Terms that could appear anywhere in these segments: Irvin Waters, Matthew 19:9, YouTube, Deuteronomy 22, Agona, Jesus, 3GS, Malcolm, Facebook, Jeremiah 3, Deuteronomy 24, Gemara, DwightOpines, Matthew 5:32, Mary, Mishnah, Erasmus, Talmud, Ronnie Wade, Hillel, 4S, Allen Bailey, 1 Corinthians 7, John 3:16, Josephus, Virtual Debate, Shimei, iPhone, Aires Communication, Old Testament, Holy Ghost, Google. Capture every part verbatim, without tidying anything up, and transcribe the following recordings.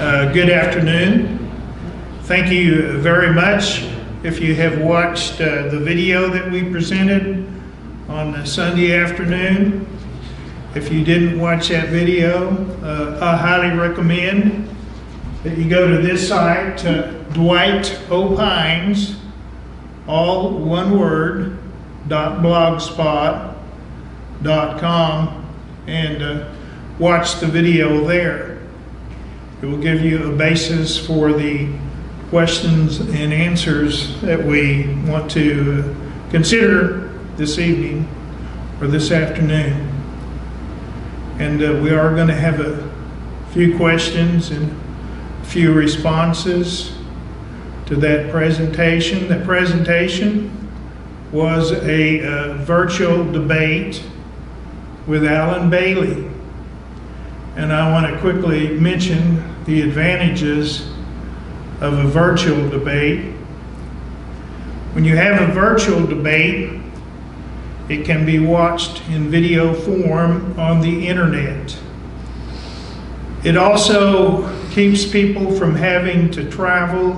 Uh, good afternoon. Thank you very much if you have watched uh, the video that we presented on a Sunday afternoon. If you didn't watch that video, uh, I highly recommend that you go to this site, uh, DwightOpines, all one word, .blogspot dot com, and uh, watch the video there. It will give you a basis for the questions and answers that we want to consider this evening or this afternoon. And uh, we are going to have a few questions and a few responses to that presentation. The presentation was a uh, virtual debate with Allen Bailey. And I want to quickly mention the advantages of a virtual debate. When you have a virtual debate, it can be watched in video form on the internet. It also keeps people from having to travel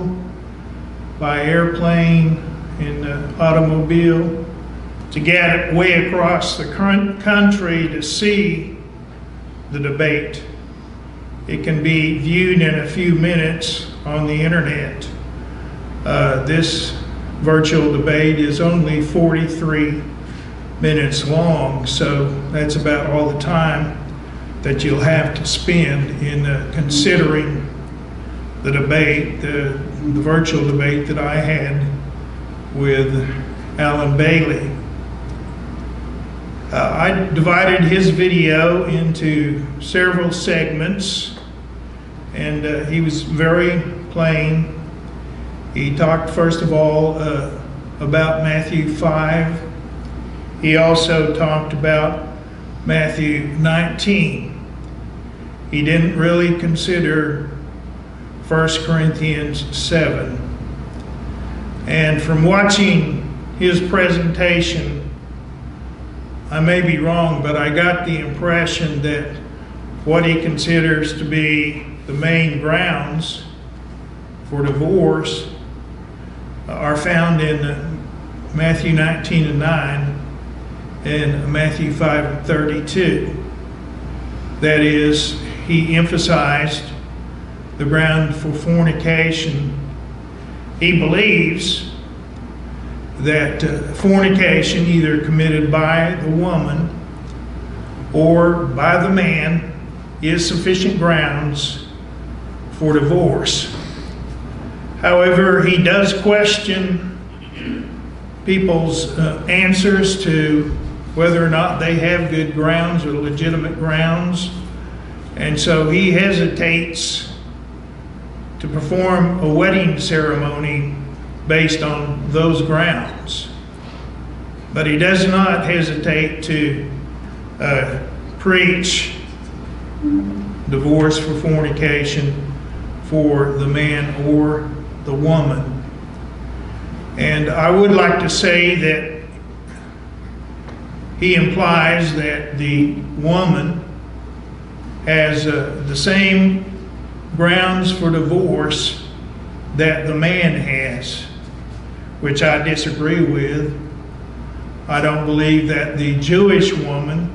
by airplane and uh, automobile to get way across the country to see the debate. It can be viewed in a few minutes on the internet. Uh, this virtual debate is only forty-three minutes long, so that's about all the time that you'll have to spend in uh, considering the debate, the, the virtual debate that I had with Allen Bailey. Uh, I divided his video into several segments, and uh, he was very plain. He talked, first of all, uh, about Matthew five. He also talked about Matthew nineteen. He didn't really consider First Corinthians seven. And from watching his presentation, I may be wrong, but I got the impression that what he considers to be the main grounds for divorce are found in Matthew nineteen and nine. In Matthew five and thirty-two. That is, he emphasized the ground for fornication. He believes that uh, fornication, either committed by the woman or by the man, is sufficient grounds for divorce. However, he does question people's uh, answers to whether or not they have good grounds or legitimate grounds. And so he hesitates to perform a wedding ceremony based on those grounds. But he does not hesitate to uh, preach divorce for fornication for the man or the woman. And I would like to say that he implies that the woman has uh, the same grounds for divorce that the man has, which I disagree with. I don't believe that the Jewish woman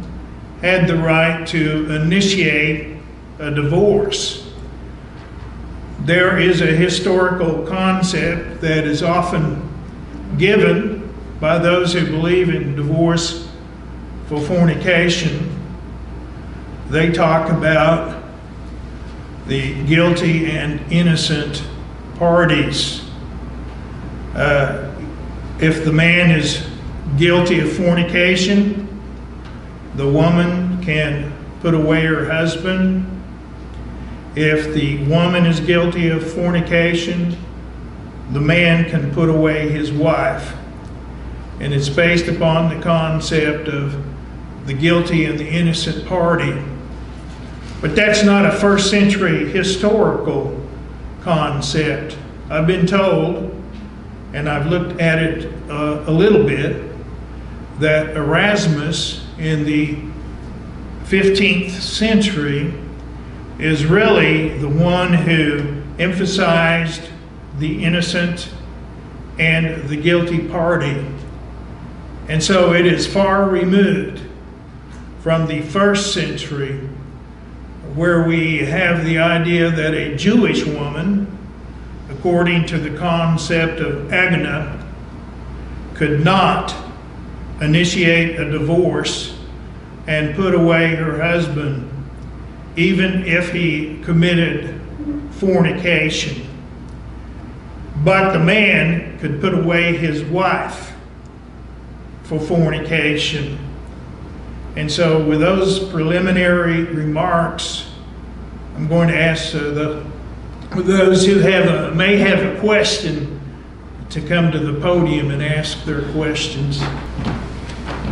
had the right to initiate a divorce. There is a historical concept that is often given by those who believe in divorce for fornication. They talk about the guilty and innocent parties. Uh, if the man is guilty of fornication, the woman can put away her husband. If the woman is guilty of fornication, the man can put away his wife. And it's based upon the concept of the guilty and the innocent party. But that's not a first century historical concept. I've been told, and I've looked at it uh, a little bit, that Erasmus in the fifteenth century is really the one who emphasized the innocent and the guilty party. And so it is far removed from the first century, where we have the idea that a Jewish woman, according to the concept of Agona, could not initiate a divorce and put away her husband, even if he committed fornication. But the man could put away his wife for fornication. And so with those preliminary remarks, I'm going to ask uh, the, those who have a, may have a question to come to the podium and ask their questions.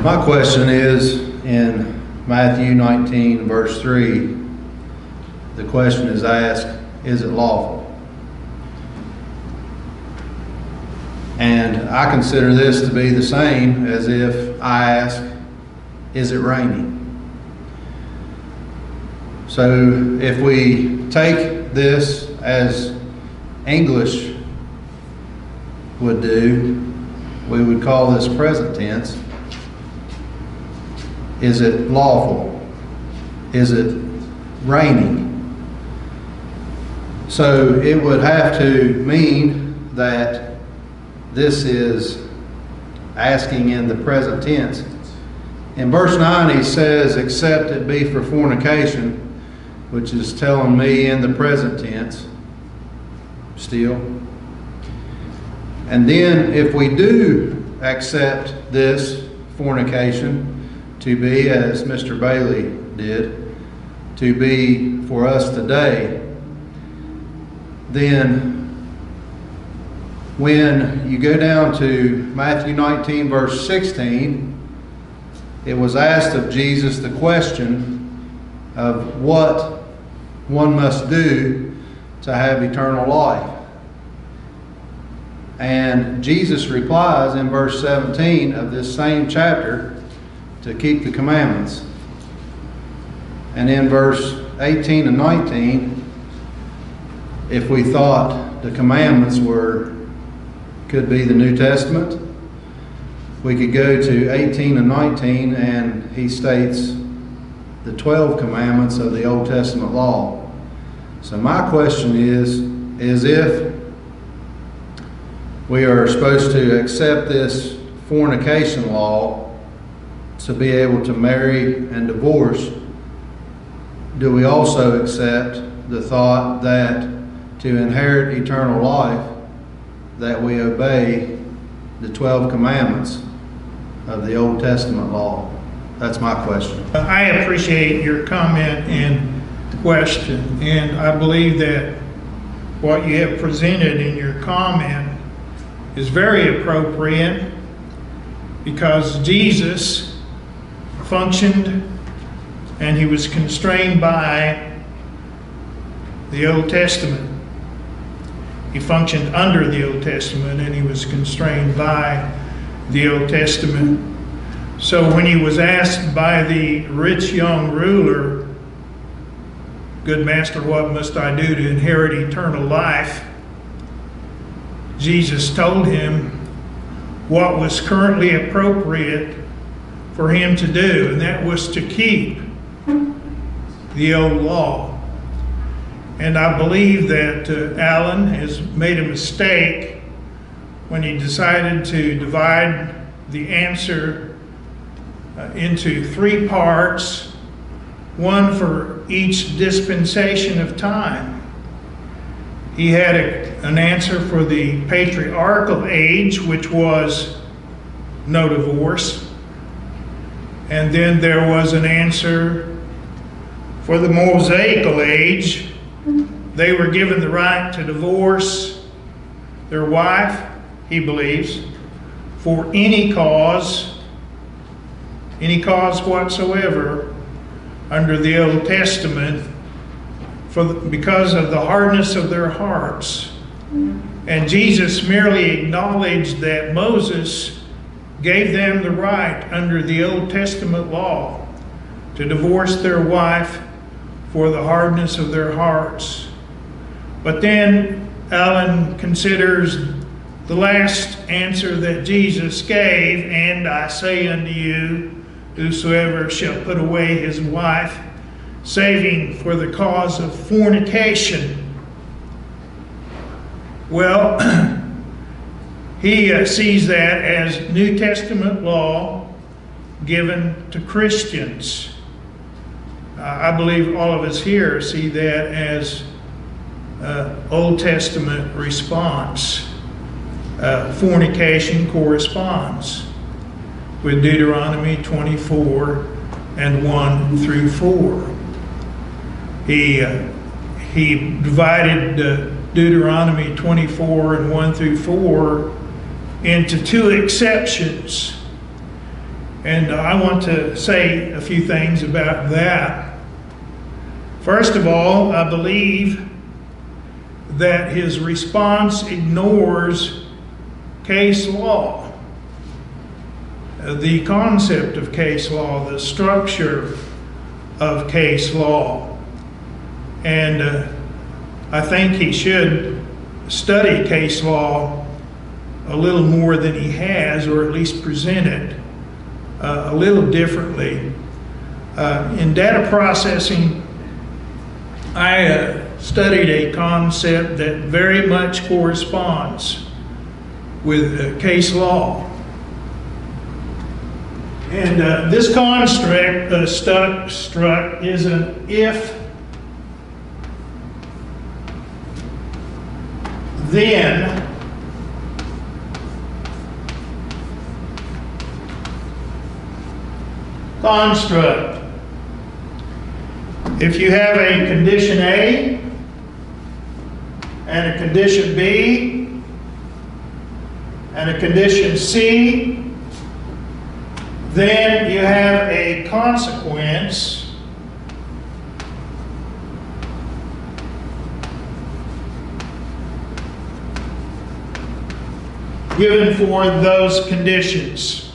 My question is, in Matthew nineteen verse three, the question is asked, is it lawful? And I consider this to be the same as if I ask, is it raining? So if we take this as English would do, we would call this present tense. Is it lawful? Is it raining? So it would have to mean that this is asking in the present tense. In verse nine he says, except it be for fornication, which is telling me in the present tense still. And then if we do accept this fornication to be, as Mister Bailey did, to be for us today, then when you go down to Matthew nineteen verse sixteen, it was asked of Jesus the question of what one must do to have eternal life. And Jesus replies in verse seventeen of this same chapter, to keep the commandments. And in verse eighteen and nineteen, if we thought the commandments were, could be the New Testament, we could go to eighteen and nineteen, and he states the twelve commandments of the Old Testament law. So my question is, is if we are supposed to accept this fornication law to be able to marry and divorce, do we also accept the thought that to inherit eternal life, that we obey the twelve commandments of the Old Testament law? That's my question. I appreciate your comment and question, and I believe that what you have presented in your comment is very appropriate, because Jesus functioned and he was constrained by the Old Testament. He functioned under the Old Testament, and he was constrained by the Old Testament. So when he was asked by the rich young ruler, "Good master, what must I do to inherit eternal life?" Jesus told him what was currently appropriate for him to do, and that was to keep the old law. And I believe that uh, Allen has made a mistake when he decided to divide the answer Uh, into three parts, one for each dispensation of time. He had a, an answer for the patriarchal age, which was no divorce. And then there was an answer for the Mosaical age. They were given the right to divorce their wife, he believes, for any cause, any cause whatsoever, under the Old Testament, for the, because of the hardness of their hearts. And Jesus merely acknowledged that Moses gave them the right under the Old Testament law to divorce their wife for the hardness of their hearts. But then Allen considers the last answer that Jesus gave, "And I say unto you, whosoever shall put away his wife, saving for the cause of fornication." Well, he uh, sees that as New Testament law given to Christians. Uh, I believe all of us here see that as uh, Old Testament response. Uh, fornication corresponds with Deuteronomy twenty-four and one through four. He, uh, he divided uh, Deuteronomy twenty-four and one through four into two exceptions. And uh, I want to say a few things about that. First of all, I believe that his response ignores case law, uh, the concept of case law, the structure of case law. And uh, I think he should study case law a little more than he has, or at least present it uh, a little differently. Uh, in data processing, I uh, studied a concept that very much corresponds with uh, case law. And uh, this construct uh, stuck, struck is an if then construct. If you have a condition A and a condition B and a condition C, then you have a consequence given for those conditions.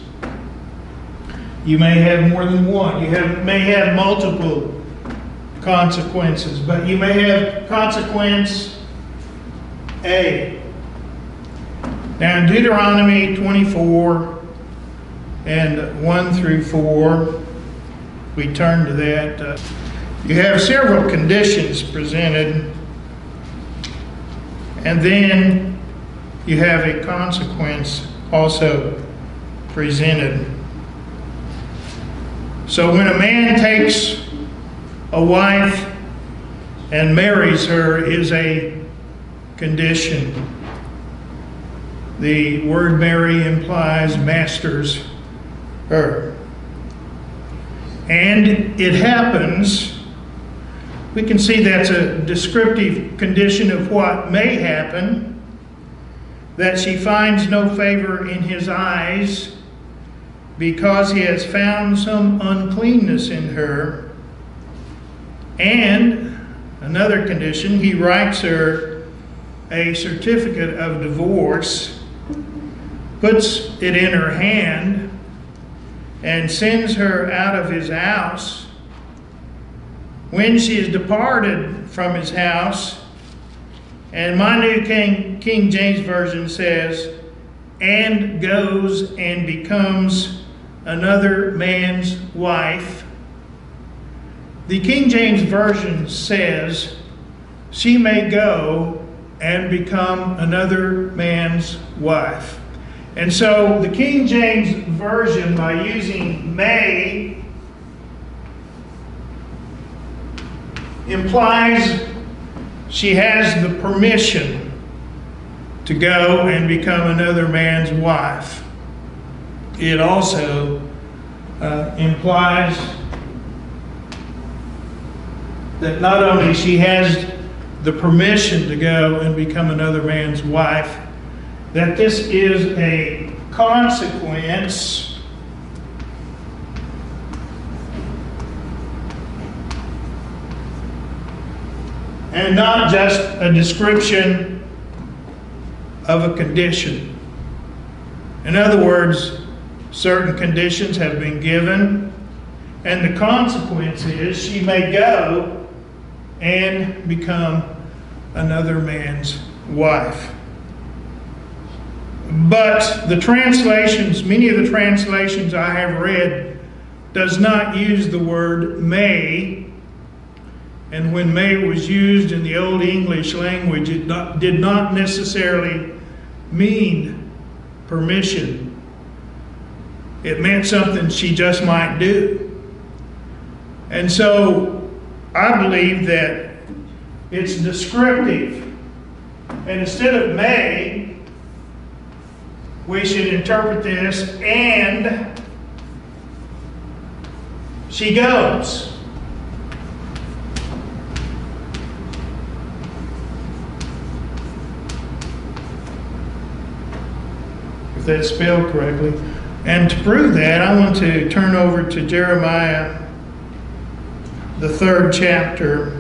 You may have more than one. You have, may have multiple consequences, but you may have consequence A. Now in Deuteronomy twenty-four and one through four, we turn to that. Uh, you have several conditions presented, and then you have a consequence also presented. So when a man takes a wife and marries her is a condition. The word marry implies masters her. And it happens. We can see that's a descriptive condition of what may happen. That she finds no favor in his eyes, because he has found some uncleanness in her. And another condition, he writes her a certificate of divorce, puts it in her hand, and sends her out of his house. When she is departed from his house, and my New King, King James Version says, and goes and becomes another man's wife. The King James Version says, she may go and become another man's wife. And so the King James Version, by using may, implies she has the permission to go and become another man's wife. It also uh, implies that not only she has the permission to go and become another man's wife, that this is a consequence and not just a description of a condition. In other words, certain conditions have been given, and the consequence is she may go and become another man's wife. But the translations, many of the translations I have read, does not use the word may. And when may was used in the Old English language, it not, did not necessarily mean permission. It meant something she just might do. And so I believe that it's descriptive. And instead of may, we should interpret this, and she goes. If that's spelled correctly. And to prove that, I want to turn over to Jeremiah, the third chapter.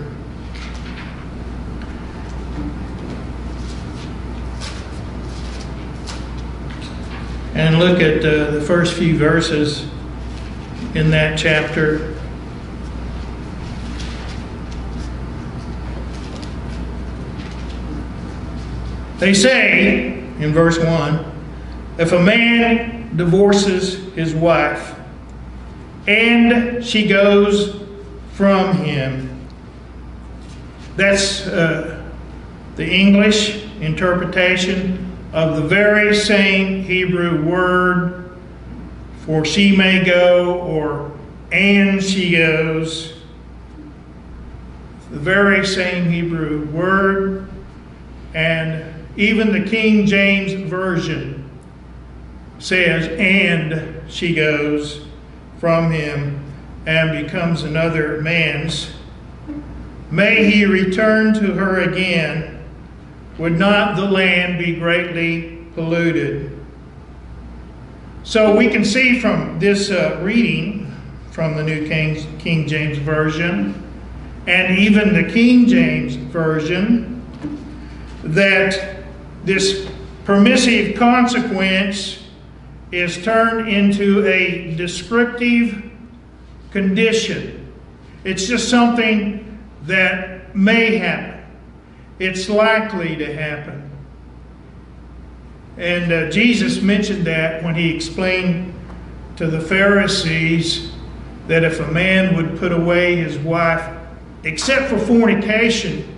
And look at uh, the first few verses in that chapter. They say, in verse one, if a man divorces his wife and she goes from him, that's uh, the English interpretation of the very same Hebrew word for she may go, or and she goes. The very same Hebrew word. And even the King James Version says and she goes from him and becomes another man's. May he return to her again. Would not the land be greatly polluted? So we can see from this uh, reading from the New King, King James Version, and even the King James Version, that this permissive consequence is turned into a descriptive condition. It's just something that may happen. It's likely to happen. And uh, Jesus mentioned that when he explained to the Pharisees that if a man would put away his wife, except for fornication,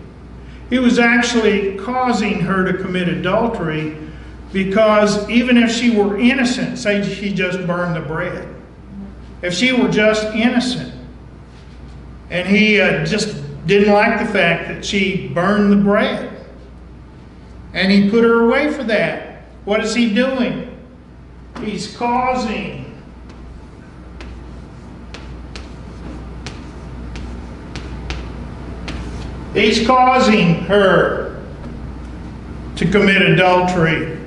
he was actually causing her to commit adultery, because even if she were innocent, say she just burned the bread, if she were just innocent, and he uh, just didn't like the fact that she burned the bread, and he put her away for that. What is he doing? He's causing He's causing her to commit adultery.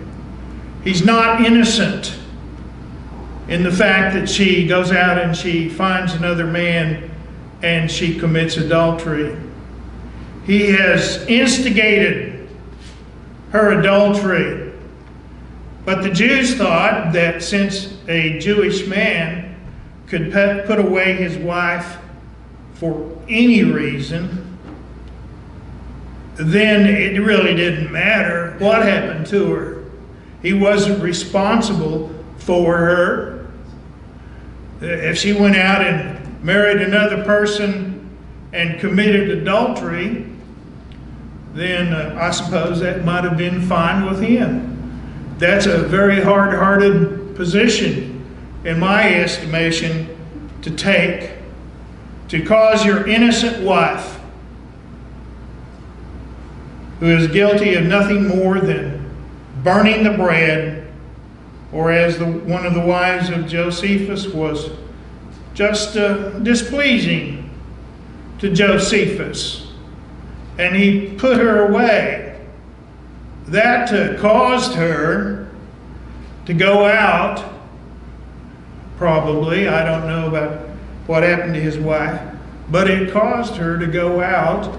He's not innocent in the fact that she goes out and she finds another man and she commits adultery. He has instigated her adultery. But the Jews thought that since a Jewish man could put away his wife for any reason, then it really didn't matter what happened to her. He wasn't responsible for her. If she went out and married another person and committed adultery, then uh, I suppose that might have been fine with him. That's a very hard-hearted position, in my estimation, to take, to cause your innocent wife, who is guilty of nothing more than burning the bread, or as the, one of the wives of Josephus was, just uh, displeasing to Josephus, and he put her away. That uh, caused her to go out, probably. I don't know about what happened to his wife, but it caused her to go out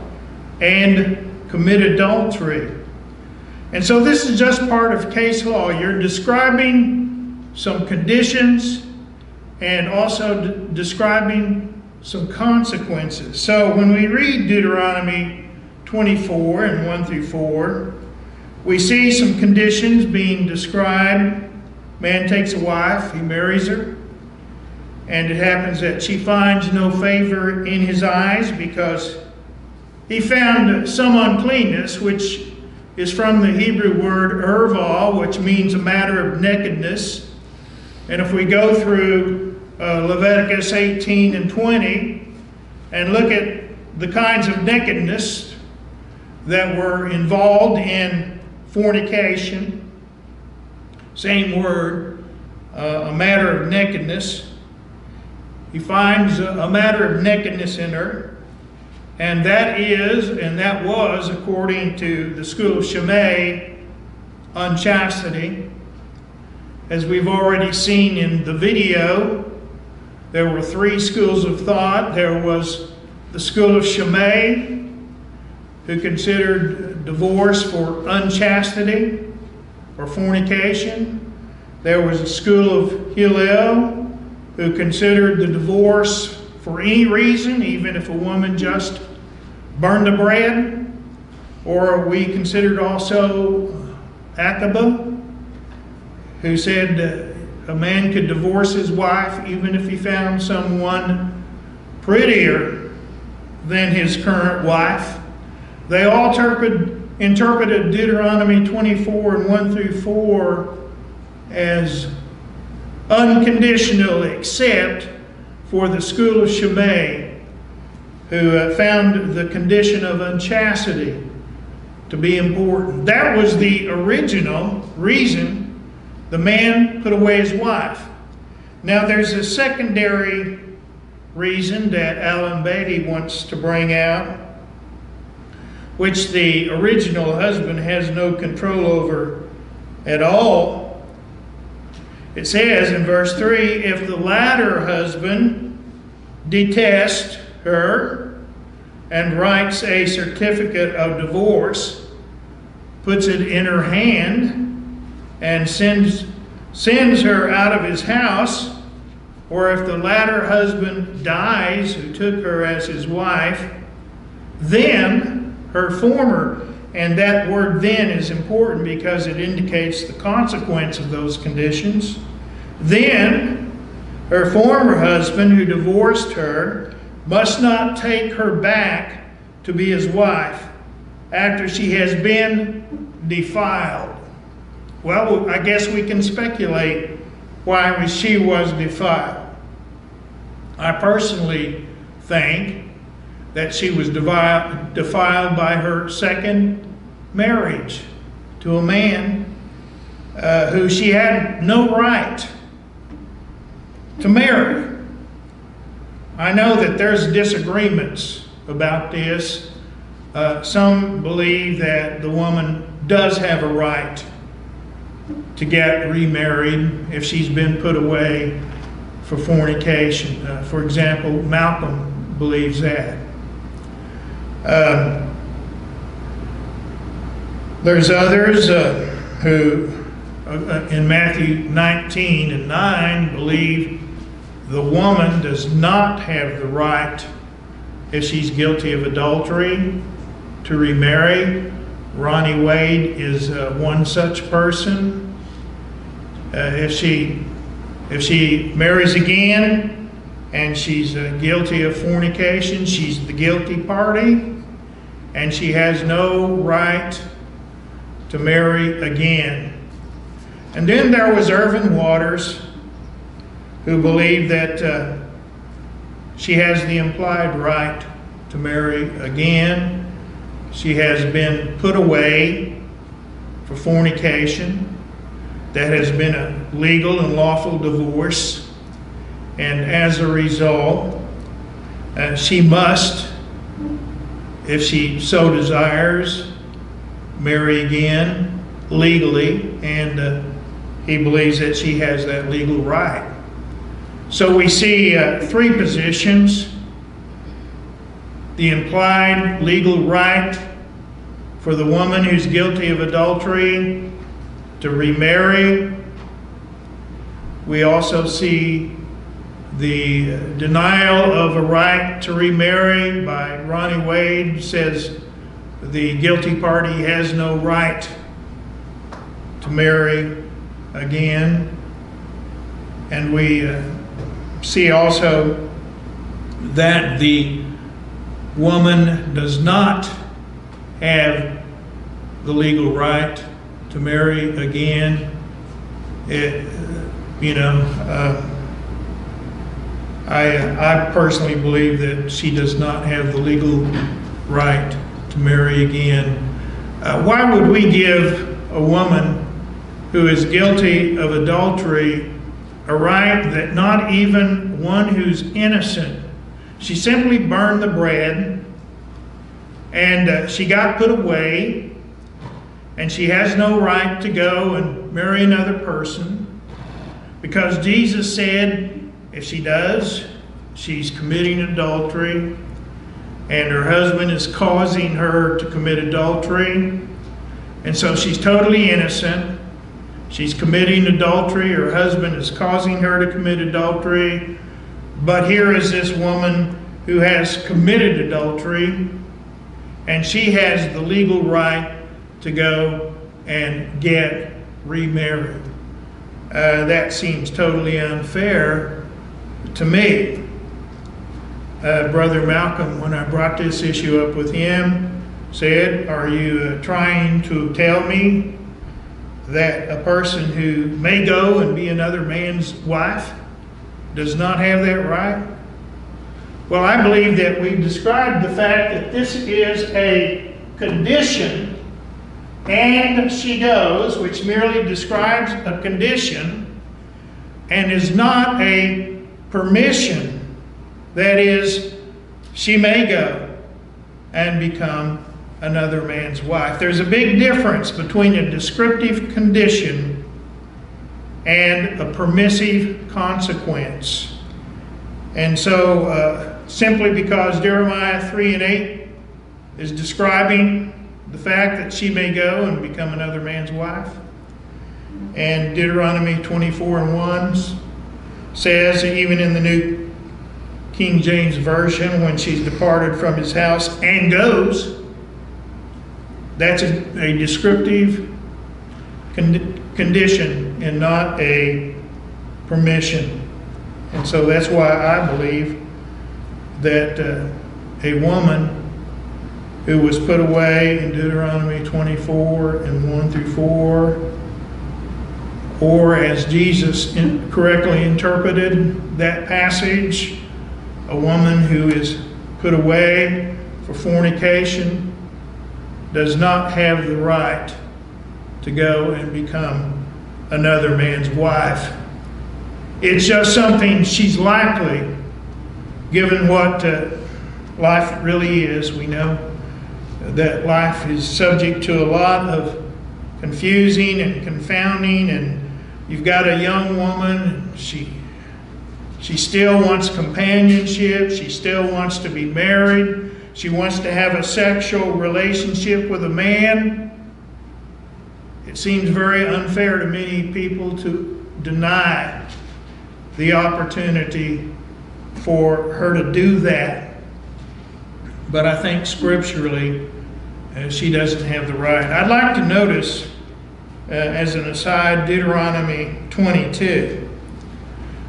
and commit adultery. And so this is just part of case law. You're describing some conditions and also describing some consequences. So when we read Deuteronomy twenty-four and one through four, we see some conditions being described. Man takes a wife, he marries her, and it happens that she finds no favor in his eyes because he found some uncleanness, which is from the Hebrew word erva, which means a matter of nakedness. And if we go through uh, Leviticus eighteen and twenty and look at the kinds of nakedness that were involved in fornication, same word, uh, a matter of nakedness. He finds a, a matter of nakedness in her. And that is, and that was, according to the school of Shimei, unchastity. As we've already seen in the video, there were three schools of thought. There was the school of Shimei, who considered divorce for unchastity or fornication. There was a school of Hillel, who considered the divorce for any reason, even if a woman just burned the bread. Or we considered also Akiba, who said a man could divorce his wife even if he found someone prettier than his current wife. They all interpreted, interpreted Deuteronomy twenty-four and one through four as unconditional, except for the school of Shimei, who uh, found the condition of unchastity to be important. That was the original reason the man put away his wife. Now there's a secondary reason that Allen Bailey wants to bring out, which the original husband has no control over at all. It says in verse three, if the latter husband detests her and writes a certificate of divorce, puts it in her hand, and sends, sends her out of his house, or if the latter husband dies who took her as his wife, then her former. And that word "then" is important because it indicates the consequence of those conditions. Then her former husband who divorced her must not take her back to be his wife after she has been defiled. Well, I guess we can speculate why she was defiled. I personally think that she was defiled by her second marriage to a man uh, who she had no right to marry. I know that there's disagreements about this. Uh, some believe that the woman does have a right to get remarried if she's been put away for fornication. Uh, for example, Malcolm believes that. Uh, there's others uh, who uh, in Matthew nineteen and nine believe the woman does not have the right, if she's guilty of adultery, to remarry. Ronnie Wade is uh, one such person. Uh, if she if she marries again and she's uh, guilty of fornication, she's the guilty party, and she has no right to marry again. And then there was Irvin Waters, who believed that uh, she has the implied right to marry again. She has been put away for fornication. That has been a legal and lawful divorce. And as a result, uh, she must, if she so desires, marry again legally, and uh, he believes that she has that legal right. So we see uh, three positions: the implied legal right for the woman who's guilty of adultery to remarry. We also see The denial of a right to remarry by Ronnie Wade says the guilty party has no right to marry again. And we uh, see also that the woman does not have the legal right to marry again. It, you know, uh, I, I personally believe that she does not have the legal right to marry again. Uh, why would we give a woman who is guilty of adultery a right that not even one who's innocent? She simply burned the bread, and uh, she got put away, and she has no right to go and marry another person, because Jesus said if she does, she's committing adultery, and her husband is causing her to commit adultery, and so she's totally innocent. She's committing adultery, her husband is causing her to commit adultery, but here is this woman who has committed adultery, and she has the legal right to go and get remarried. Uh, that seems totally unfair to me. Uh, Brother Malcolm, when I brought this issue up with him, said, "Are you uh, trying to tell me that a person who may go and be another man's wife does not have that right?" Well, I believe that we've described the fact that this is a condition, and she goes, which merely describes a condition and is not a permission. That is, she may go and become another man's wife. There's a big difference between a descriptive condition and a permissive consequence. And so uh, simply because Jeremiah three and eight is describing the fact that she may go and become another man's wife, and Deuteronomy twenty-four and one says, even in the New King James Version, when she's departed from his house and goes, that's a, a descriptive con condition and not a permission. And so that's why I believe that uh, a woman who was put away in Deuteronomy twenty-four and one through four, or as Jesus in correctly interpreted that passage, a woman who is put away for fornication does not have the right to go and become another man's wife. It's just something she's likely, given what uh, life really is. We know that life is subject to a lot of confusing and confounding, and you've got a young woman, and she she still wants companionship, she still wants to be married, she wants to have a sexual relationship with a man. It seems very unfair to many people to deny the opportunity for her to do that. But I think scripturally, uh, she doesn't have the right. I'd like to notice, uh, as an aside, Deuteronomy twenty-two.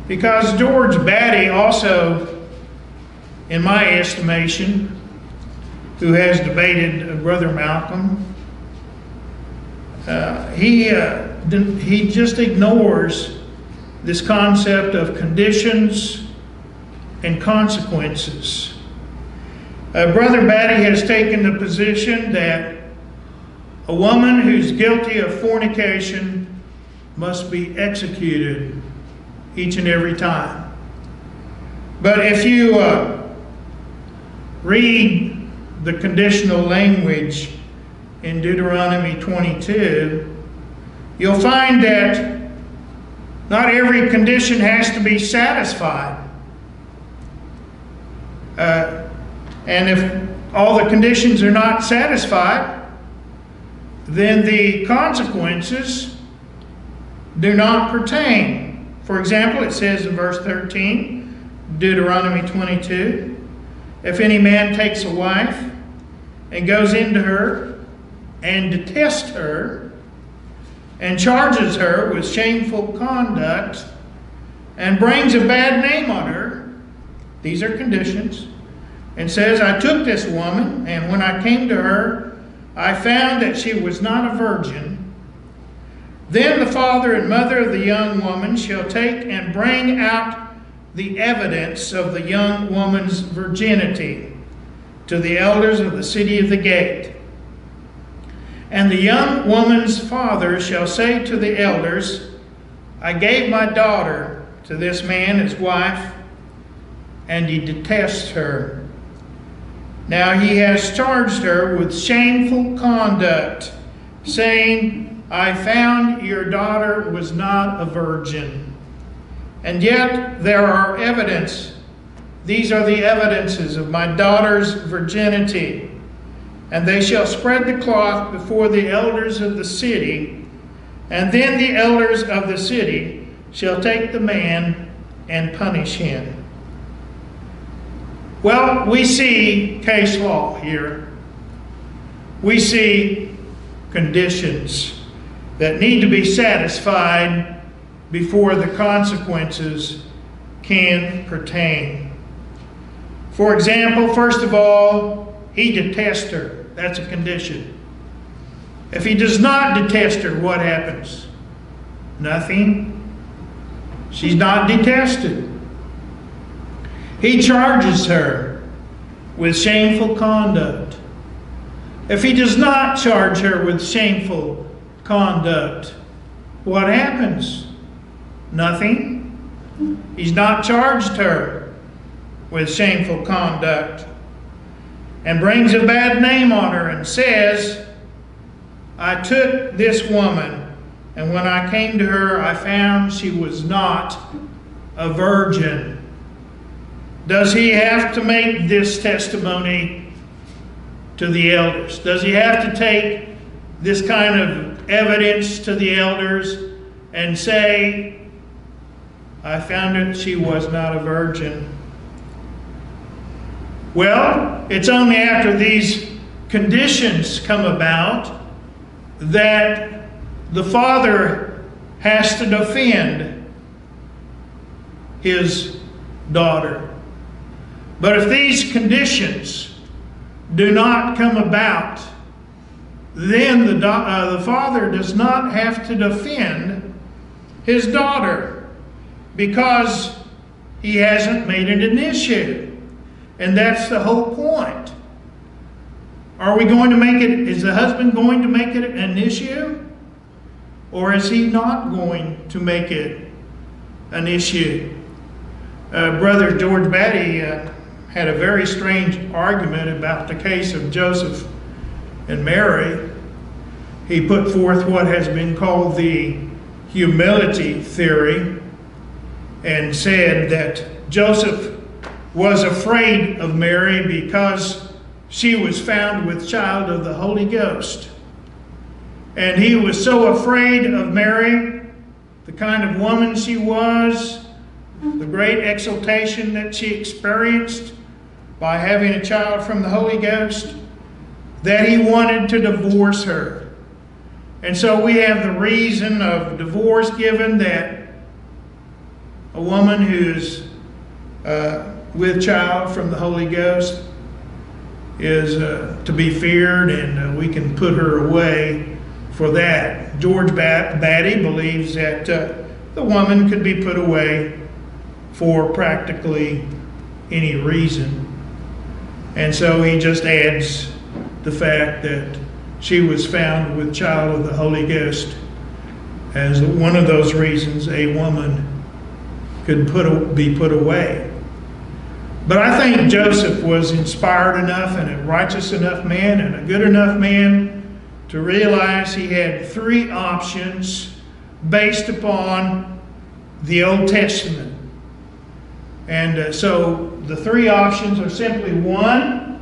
Because George Battey also, in my estimation, who has debated uh, Brother Malcolm, uh, he, uh, he just ignores this concept of conditions and consequences. Uh, Brother Battey has taken the position that a woman who's guilty of fornication must be executed each and every time. But if you uh, read the conditional language in Deuteronomy twenty-two, you'll find that not every condition has to be satisfied. Uh, And if all the conditions are not satisfied, then the consequences do not pertain. For example, it says in verse thirteen, Deuteronomy twenty-two, if any man takes a wife and goes into her and detests her and charges her with shameful conduct and brings a bad name on her, these are conditions, and says, I took this woman, and when I came to her, I found that she was not a virgin. Then the father and mother of the young woman shall take and bring out the evidence of the young woman's virginity to the elders of the city of the gate. And the young woman's father shall say to the elders, I gave my daughter to this man, his wife, and he detests her. Now he has charged her with shameful conduct, saying, I found your daughter was not a virgin. And yet there are evidence. These are the evidences of my daughter's virginity. And they shall spread the cloth before the elders of the city, and then the elders of the city shall take the man and punish him. Well, we see case law here. We see conditions that need to be satisfied before the consequences can pertain. For example, first of all, he detests her. That's a condition. If he does not detest her, what happens? Nothing. She's not detested. He charges her with shameful conduct. If he does not charge her with shameful conduct, what happens? Nothing. He's not charged her with shameful conduct, and brings a bad name on her and says, I took this woman, and when I came to her, I found she was not a virgin. Does he have to make this testimony to the elders? Does he have to take this kind of evidence to the elders and say, I found that she was not a virgin? Well, it's only after these conditions come about that the father has to defend his daughter. But if these conditions do not come about, then the, do uh, the father does not have to defend his daughter because he hasn't made it an issue. And that's the whole point. Are we going to make it, is the husband going to make it an issue? Or is he not going to make it an issue? Uh, Brother George Battey uh, had a very strange argument about the case of Joseph and Mary. He put forth what has been called the humility theory and said that Joseph was afraid of Mary because she was found with child of the Holy Ghost. And he was so afraid of Mary, the kind of woman she was, the great exaltation that she experienced by having a child from the Holy Ghost, that he wanted to divorce her. And so we have the reason of divorce given that a woman who's uh, with child from the Holy Ghost is uh, to be feared, and uh, we can put her away for that. George Battey believes that uh, the woman could be put away for practically any reason. And so he just adds the fact that she was found with child of the Holy Ghost as one of those reasons a woman could put, be put away. But I think Joseph was inspired enough and a righteous enough man and a good enough man to realize he had three options based upon the Old Testament. And uh, so the three options are simply, one,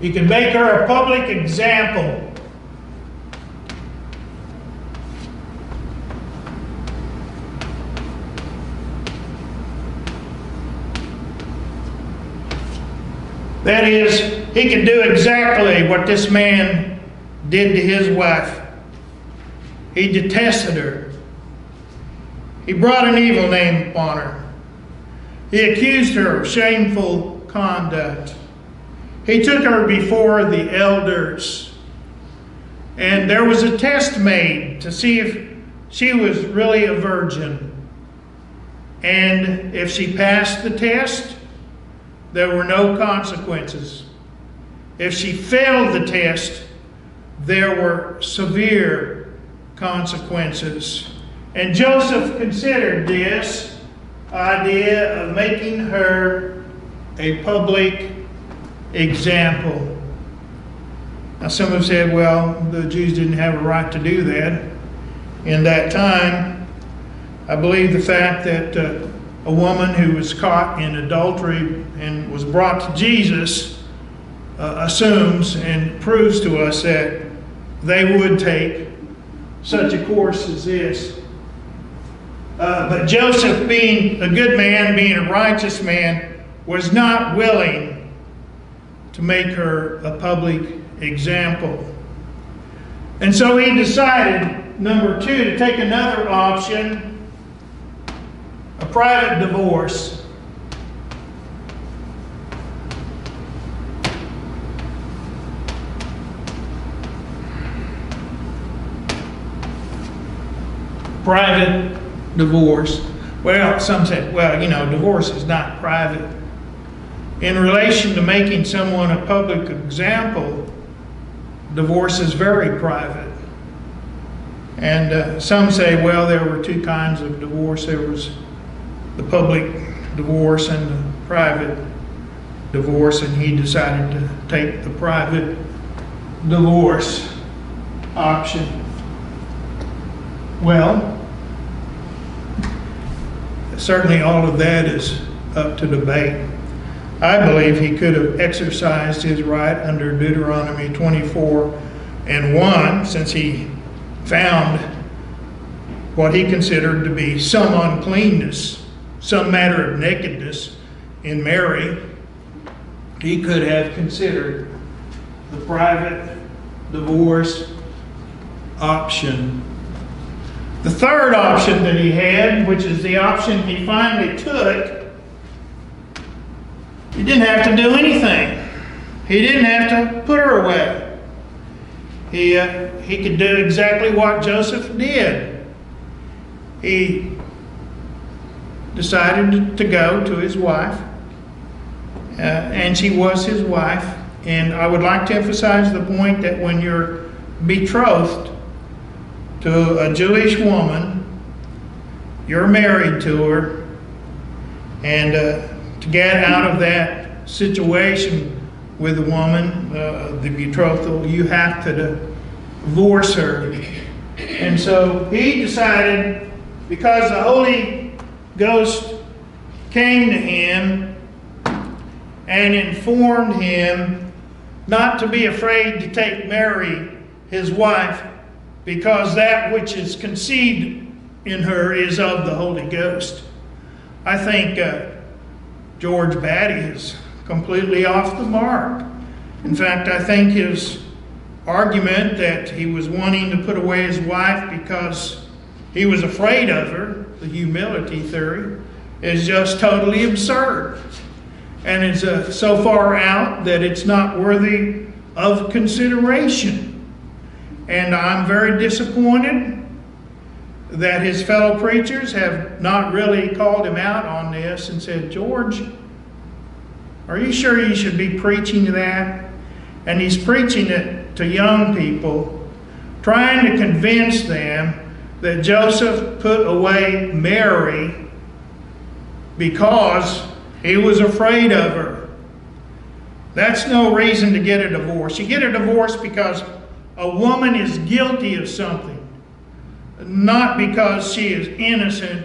you can make her a public example. That is, he can do exactly what this man did to his wife. He detested her. He brought an evil name upon her. He accused her of shameful conduct. He took her before the elders. And there was a test made to see if she was really a virgin. And if she passed the test, there were no consequences. If she failed the test, there were severe consequences. And Joseph considered this idea of making her a public example. Now, some have said, well, the Jews didn't have a right to do that in that time. I believe the fact that uh, a woman who was caught in adultery and was brought to Jesus uh, assumes and proves to us that they would take such a course as this. Uh, but Joseph, being a good man, being a righteous man, was not willing to make her a public example. And so he decided, number two, to take another option, a private divorce. Private divorce. Well, some say, well, you know, divorce is not private. In relation to making someone a public example, divorce is very private. And uh, some say, well, there were two kinds of divorce. There was the public divorce and the private divorce, and he decided to take the private divorce option. Well, certainly all of that is up to debate. I believe he could have exercised his right under Deuteronomy twenty-four and one, since he found what he considered to be some uncleanness, some matter of nakedness in Mary. He could have considered the private divorce option. The third option that he had, which is the option he finally took, he didn't have to do anything. He didn't have to put her away. He, uh, he could do exactly what Joseph did. He decided to go to his wife, uh, and she was his wife. And I would like to emphasize the point that when you're betrothed to a Jewish woman, you're married to her, and uh, to get out of that situation with the woman, uh, the betrothal, you have to divorce her. And so he decided, because the Holy Ghost came to him and informed him not to be afraid to take Mary, his wife, because that which is conceived in her is of the Holy Ghost. I think uh, George Battey is completely off the mark. In fact, I think his argument that he was wanting to put away his wife because he was afraid of her, the humility theory, is just totally absurd. And it's uh, so far out that it's not worthy of consideration. And I'm very disappointed that his fellow preachers have not really called him out on this and said, George, are you sure you should be preaching that? And he's preaching it to young people, trying to convince them that Joseph put away Mary because he was afraid of her. That's no reason to get a divorce. You get a divorce because a woman is guilty of something, not because she is innocent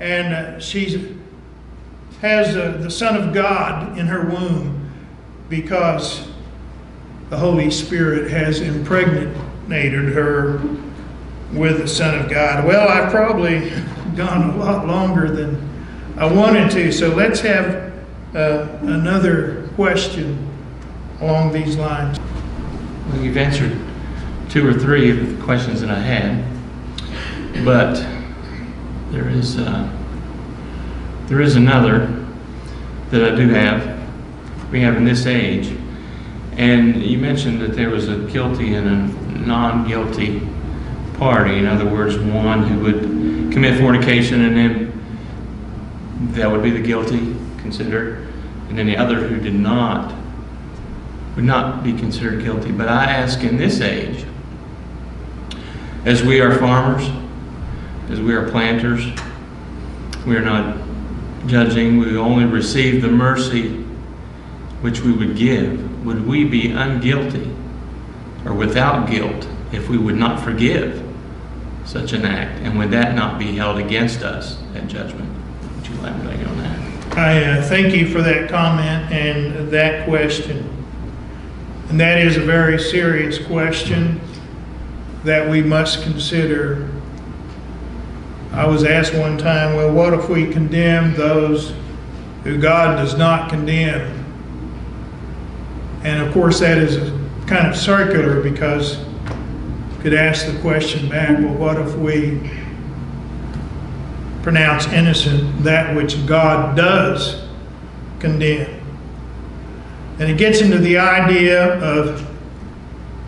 and uh, she has uh, the Son of God in her womb, because the Holy Spirit has impregnated her with the Son of God. Well, I've probably gone a lot longer than I wanted to, so let's have uh, another question. along these lines? Well, you've answered two or three of the questions that I had, but there is uh, there is another that I do have. We have in this age, and you mentioned that there was a guilty and a non-guilty party. In other words, one who would commit fornication, and then that would be the guilty considered, and then the other who did not would not be considered guilty. But I ask, in this age, as we are farmers, as we are planters, we are not judging, we only receive the mercy which we would give. Would we be unguilty or without guilt if we would not forgive such an act? And would that not be held against us at judgment? Would you elaborate on that? I uh, thank you for that comment and that question. And that is a very serious question that we must consider. I was asked one time, well, what if we condemn those who God does not condemn? And of course that is kind of circular, because you could ask the question back, well, what if we pronounce innocent that which God does condemn? And it gets into the idea of,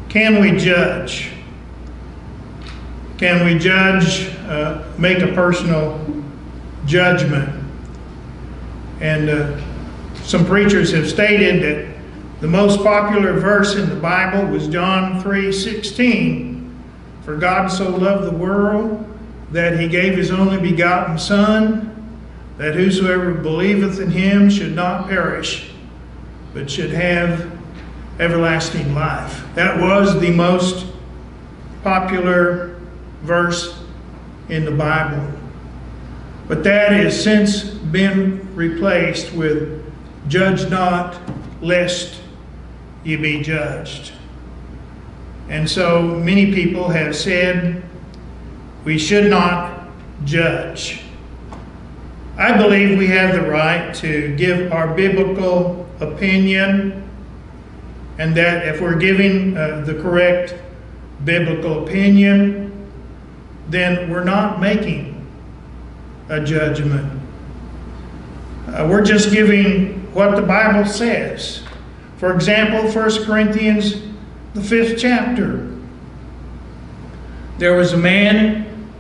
can we judge? Can we judge, uh, make a personal judgment? And uh, some preachers have stated that the most popular verse in the Bible was John three sixteen. For God so loved the world that he gave his only begotten Son, that whosoever believeth in him should not perish, but should have everlasting life. That was the most popular verse in the Bible. But that has since been replaced with, judge not, lest you be judged. And so many people have said we should not judge. I believe we have the right to give our biblical opinion, and that if we're giving uh, the correct biblical opinion, then we're not making a judgment. Uh, we're just giving what the Bible says. For example, First Corinthians, the fifth chapter. There was a man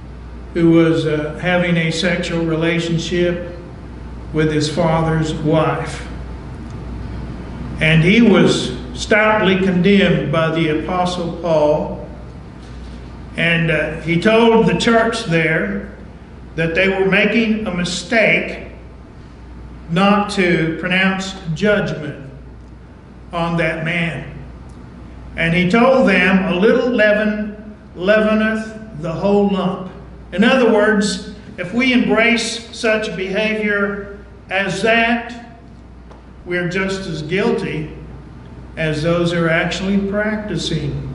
who was uh, having a sexual relationship with his father's wife. And he was stoutly condemned by the Apostle Paul. And uh, he told the church there that they were making a mistake not to pronounce judgment on that man. And he told them, a little leaven leaveneth the whole lump. In other words, if we embrace such behavior as that, we're just as guilty as those who are actually practicing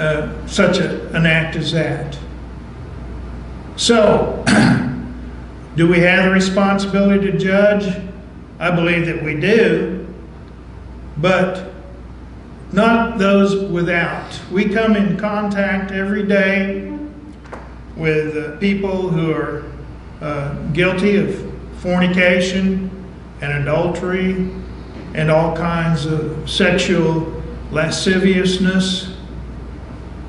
uh, such a, an act as that. So, do we have the responsibility to judge? I believe that we do, but not those without. We come in contact every day with uh, people who are uh, guilty of fornication and adultery and all kinds of sexual lasciviousness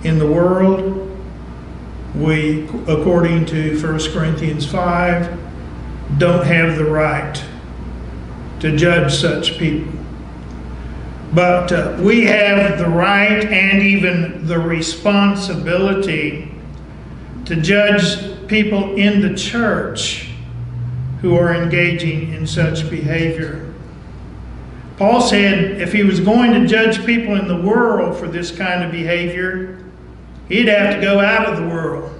in the world. We, according to First Corinthians five, don't have the right to judge such people. But uh, we have the right and even the responsibility to judge people in the church who are engaging in such behavior. Paul said if he was going to judge people in the world for this kind of behavior, he'd have to go out of the world.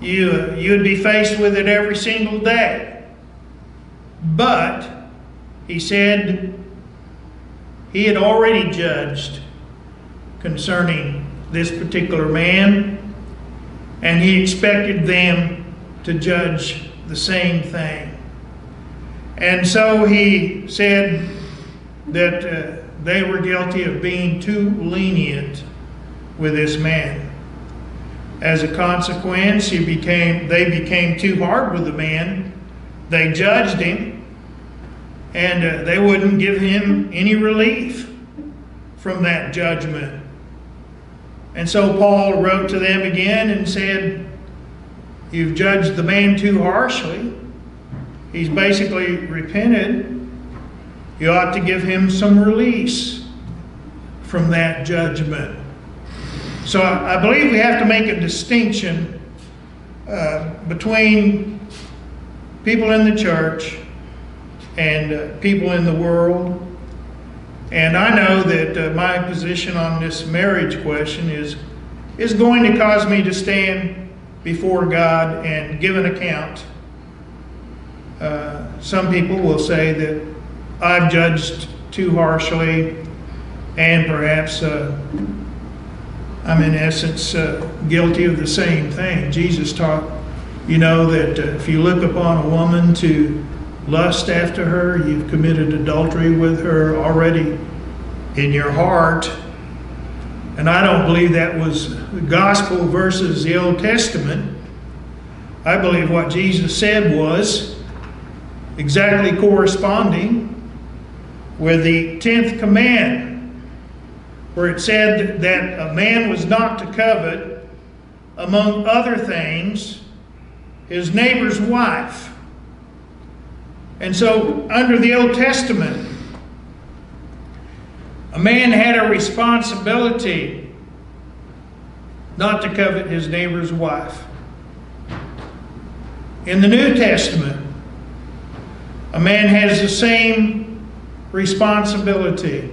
You, you'd be faced with it every single day. But he said he had already judged concerning this particular man, and he expected them to judge the same thing. And so he said, that uh, they were guilty of being too lenient with this man. As a consequence, he became, they became too hard with the man. They judged him, and uh, they wouldn't give him any relief from that judgment. And so Paul wrote to them again and said, you've judged the man too harshly. He's basically repented. You ought to give him some release from that judgment. So I believe we have to make a distinction uh, between people in the church and uh, people in the world. And I know that uh, my position on this marriage question is, is going to cause me to stand before God and give an account. Uh, some people will say that I've judged too harshly, and perhaps uh, I'm in essence uh, guilty of the same thing. Jesus taught, you know, that uh, if you look upon a woman to lust after her, you've committed adultery with her already in your heart. And I don't believe that was the gospel versus the Old Testament. I believe what Jesus said was exactly corresponding with the tenth command, where it said that a man was not to covet, among other things, his neighbor's wife. And so, under the Old Testament, a man had a responsibility not to covet his neighbor's wife. In the New Testament, a man has the same responsibility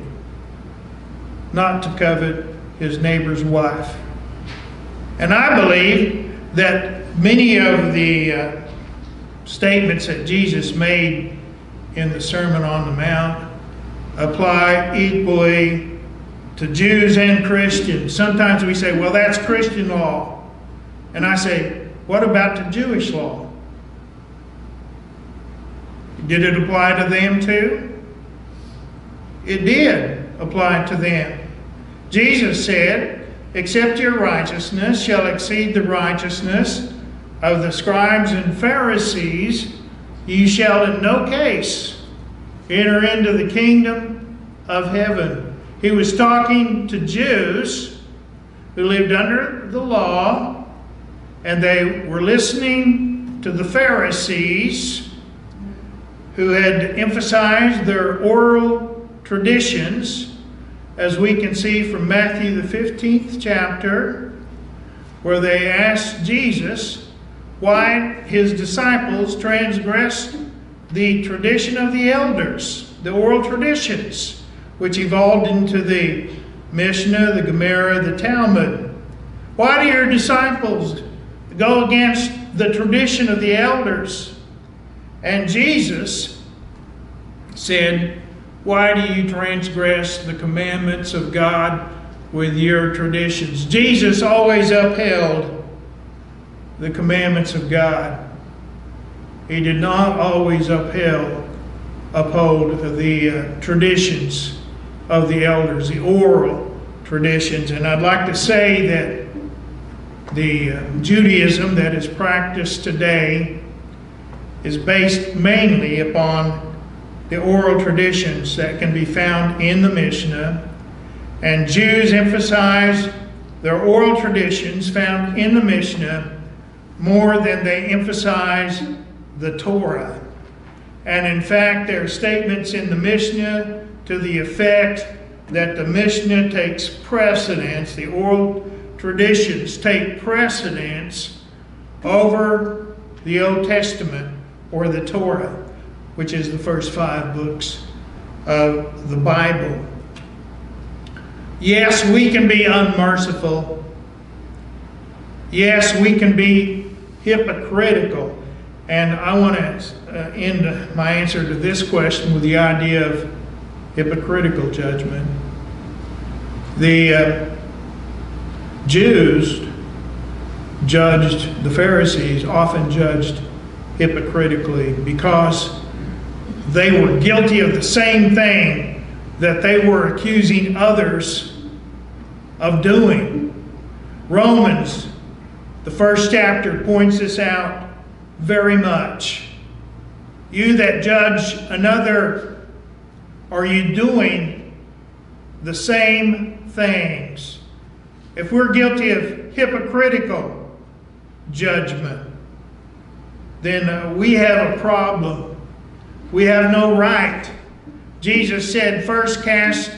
not to covet his neighbor's wife. And I believe that many of the uh, statements that Jesus made in the Sermon on the Mount apply equally to Jews and Christians. Sometimes we say, well, that's Christian law. And I say, what about the Jewish law? Did it apply to them too? It did apply to them. Jesus said, except your righteousness shall exceed the righteousness of the scribes and Pharisees, you shall in no case enter into the kingdom of heaven. He was talking to Jews who lived under the law, and they were listening to the Pharisees who had emphasized their oral traditions, as we can see from Matthew the fifteenth chapter, where they asked Jesus why his disciples transgressed the tradition of the elders, the oral traditions, which evolved into the Mishnah, the Gemara, the Talmud. Why do your disciples go against the tradition of the elders? And Jesus said, why do you transgress the commandments of God with your traditions? Jesus always upheld the commandments of God. He did not always upheld, uphold the uh, traditions of the elders, the oral traditions. And I'd like to say that the uh, Judaism that is practiced today is based mainly upon the oral traditions that can be found in the Mishnah. And Jews emphasize their oral traditions found in the Mishnah more than they emphasize the Torah. And in fact, there are statements in the Mishnah to the effect that the Mishnah takes precedence, the oral traditions take precedence over the Old Testament or the Torah, which is the first five books of the Bible. Yes, we can be unmerciful. Yes, we can be hypocritical. And I want to end my answer to this question with the idea of hypocritical judgment. The uh, Jews judged, the Pharisees often judged hypocritically because they were guilty of the same thing that they were accusing others of doing. Romans, the first chapter, points this out very much. You that judge another, are you doing the same things? If we're guilty of hypocritical judgment, then we have a problem. We have no right. Jesus said, first cast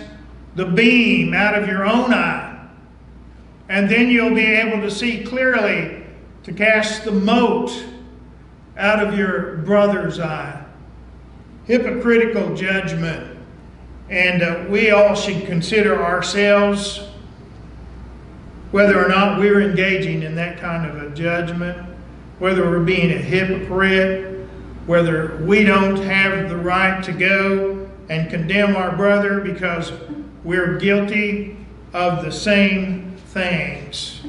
the beam out of your own eye, and then you'll be able to see clearly to cast the mote out of your brother's eye. Hypocritical judgment. And uh, we all should consider ourselves whether or not we're engaging in that kind of a judgment, whether we're being a hypocrite, whether we don't have the right to go and condemn our brother because we're guilty of the same things.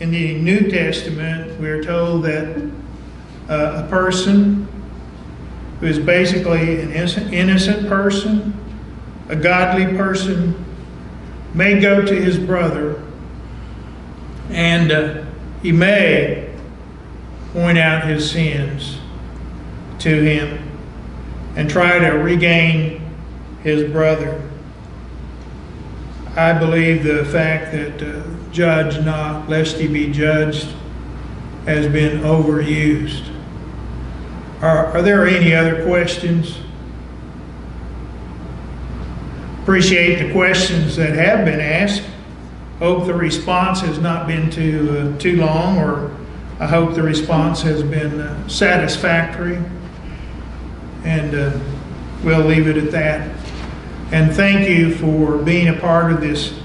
In the New Testament, we're told that uh, a person who is basically an innocent person, a godly person, may go to his brother and uh, he may point out his sins to him and try to regain his brother. I believe the fact that uh, judge not, lest he be judged, has been overused. Are, are there any other questions? Appreciate the questions that have been asked. Hope the response has not been too, uh, too long, or I hope the response has been uh, satisfactory. And uh, we'll leave it at that. And thank you for being a part of this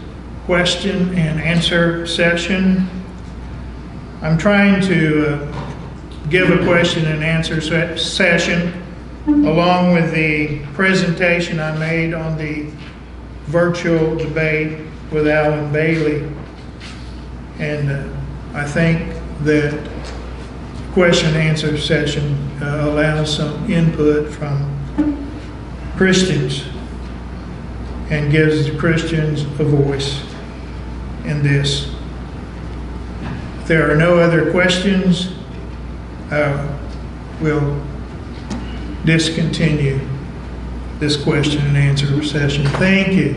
question and answer session. I'm trying to uh, give a question and answer se session along with the presentation I made on the virtual debate with Allen Bailey. And uh, I think that question and answer session uh, allows some input from Christians and gives the Christians a voice in this. If there are no other questions, uh, we'll discontinue this question and answer session. Thank you.